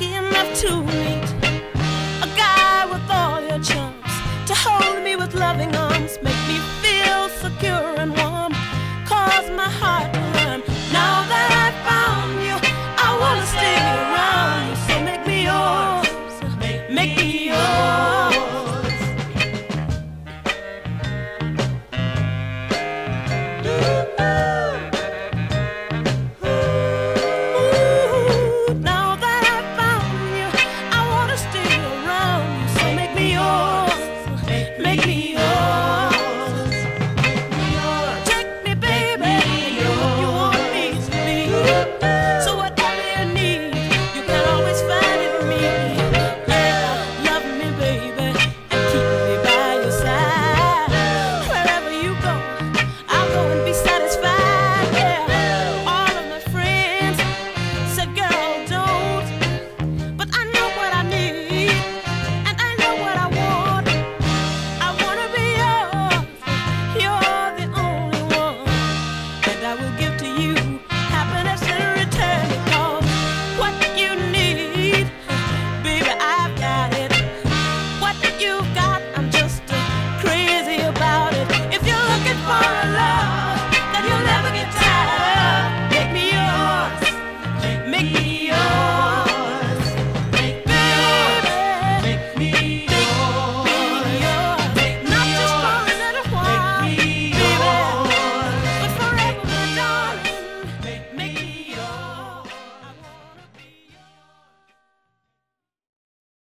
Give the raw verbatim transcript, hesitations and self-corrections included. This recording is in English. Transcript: lucky enough to